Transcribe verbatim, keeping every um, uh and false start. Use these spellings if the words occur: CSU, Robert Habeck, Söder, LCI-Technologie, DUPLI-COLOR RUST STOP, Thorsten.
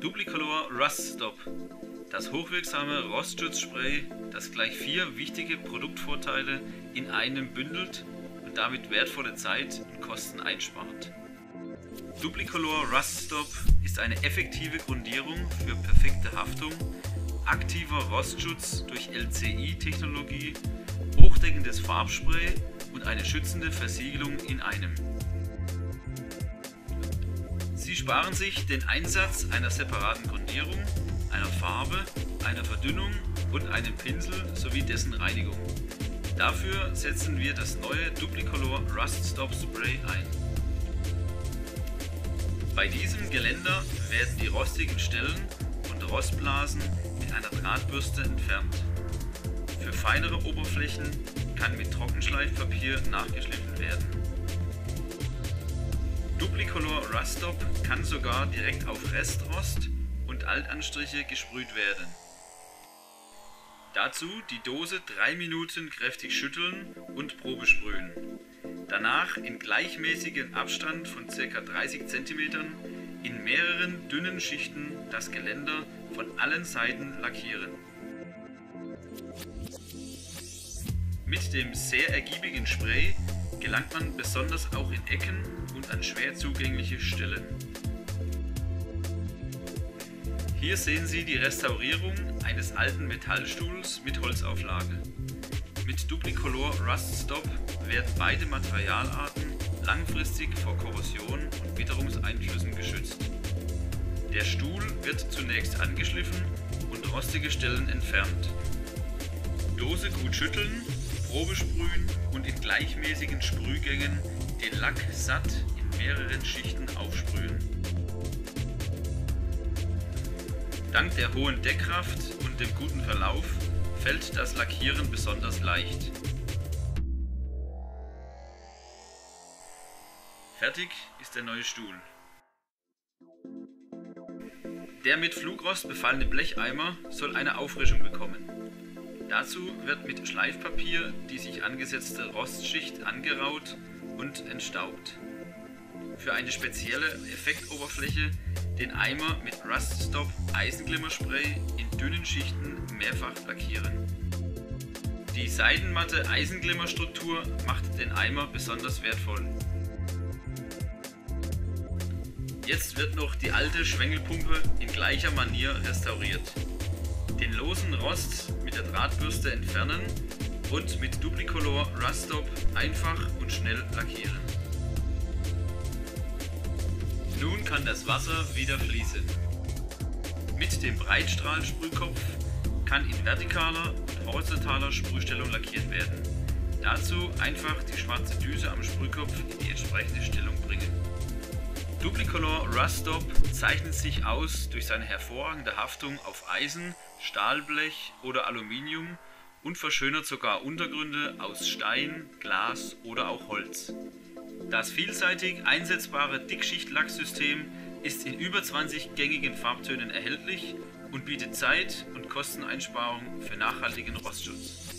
DUPLI-COLOR Rust Stop, das hochwirksame Rostschutzspray, das gleich vier wichtige Produktvorteile in einem bündelt und damit wertvolle Zeit und Kosten einspart. DUPLI-COLOR Rust Stop ist eine effektive Grundierung für perfekte Haftung, aktiver Rostschutz durch L C I-Technologie, hochdeckendes Farbspray und eine schützende Versiegelung in einem. Sie sparen sich den Einsatz einer separaten Grundierung, einer Farbe, einer Verdünnung und einem Pinsel sowie dessen Reinigung. Dafür setzen wir das neue DUPLI-COLOR Rust Stop Spray ein. Bei diesem Geländer werden die rostigen Stellen und Rostblasen mit einer Drahtbürste entfernt. Für feinere Oberflächen kann mit Trockenschleifpapier nachgeschliffen werden. DUPLI-COLOR Rust Stop kann sogar direkt auf Restrost und Altanstriche gesprüht werden. Dazu die Dose drei Minuten kräftig schütteln und probesprühen. Danach in gleichmäßigem Abstand von ca. dreißig Zentimeter in mehreren dünnen Schichten das Geländer von allen Seiten lackieren. Mit dem sehr ergiebigen Spray gelangt man besonders auch in Ecken und an schwer zugängliche Stellen. Hier sehen Sie die Restaurierung eines alten Metallstuhls mit Holzauflage. Mit DUPLI-COLOR Rust Stop werden beide Materialarten langfristig vor Korrosion und Witterungseinflüssen geschützt. Der Stuhl wird zunächst angeschliffen und rostige Stellen entfernt. Dose gut schütteln, probesprühen und in gleichmäßigen Sprühgängen den Lack satt in mehreren Schichten aufsprühen. Dank der hohen Deckkraft und dem guten Verlauf fällt das Lackieren besonders leicht. Fertig ist der neue Stuhl. Der mit Flugrost befallene Blecheimer soll eine Auffrischung bekommen. Dazu wird mit Schleifpapier die sich angesetzte Rostschicht angeraut und entstaubt. Für eine spezielle Effektoberfläche den Eimer mit Rust Stop Eisenglimmerspray in dünnen Schichten mehrfach lackieren. Die seidenmatte Eisenglimmerstruktur macht den Eimer besonders wertvoll. Jetzt wird noch die alte Schwengelpumpe in gleicher Manier restauriert. Den losen Rost mit der Drahtbürste entfernen und mit DUPLI-COLOR Rust Stop einfach und schnell lackieren. Nun kann das Wasser wieder fließen. Mit dem Breitstrahlsprühkopf kann in vertikaler und horizontaler Sprühstellung lackiert werden. Dazu einfach die schwarze Düse am Sprühkopf in die entsprechende Stellung bringen. DUPLI-COLOR Rust Stop zeichnet sich aus durch seine hervorragende Haftung auf Eisen, Stahlblech oder Aluminium und verschönert sogar Untergründe aus Stein, Glas oder auch Holz. Das vielseitig einsetzbare Dickschichtlacksystem ist in über zwanzig gängigen Farbtönen erhältlich und bietet Zeit- und Kosteneinsparung für nachhaltigen Rostschutz.